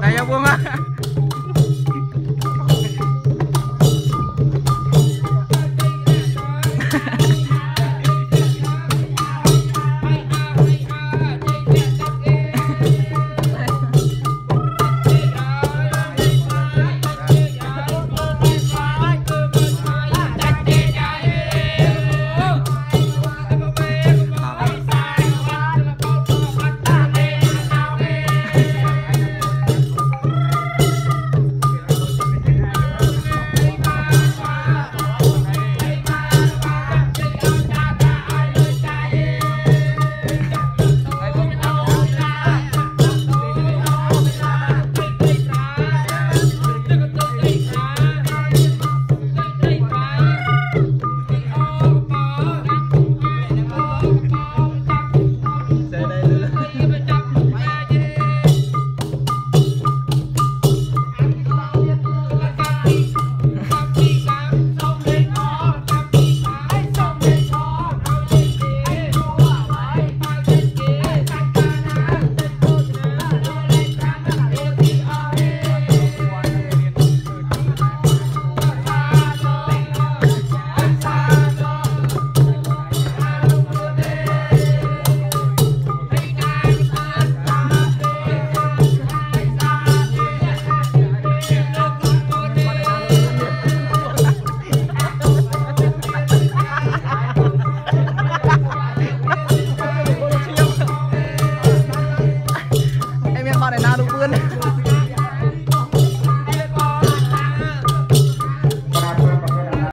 来呀，我们。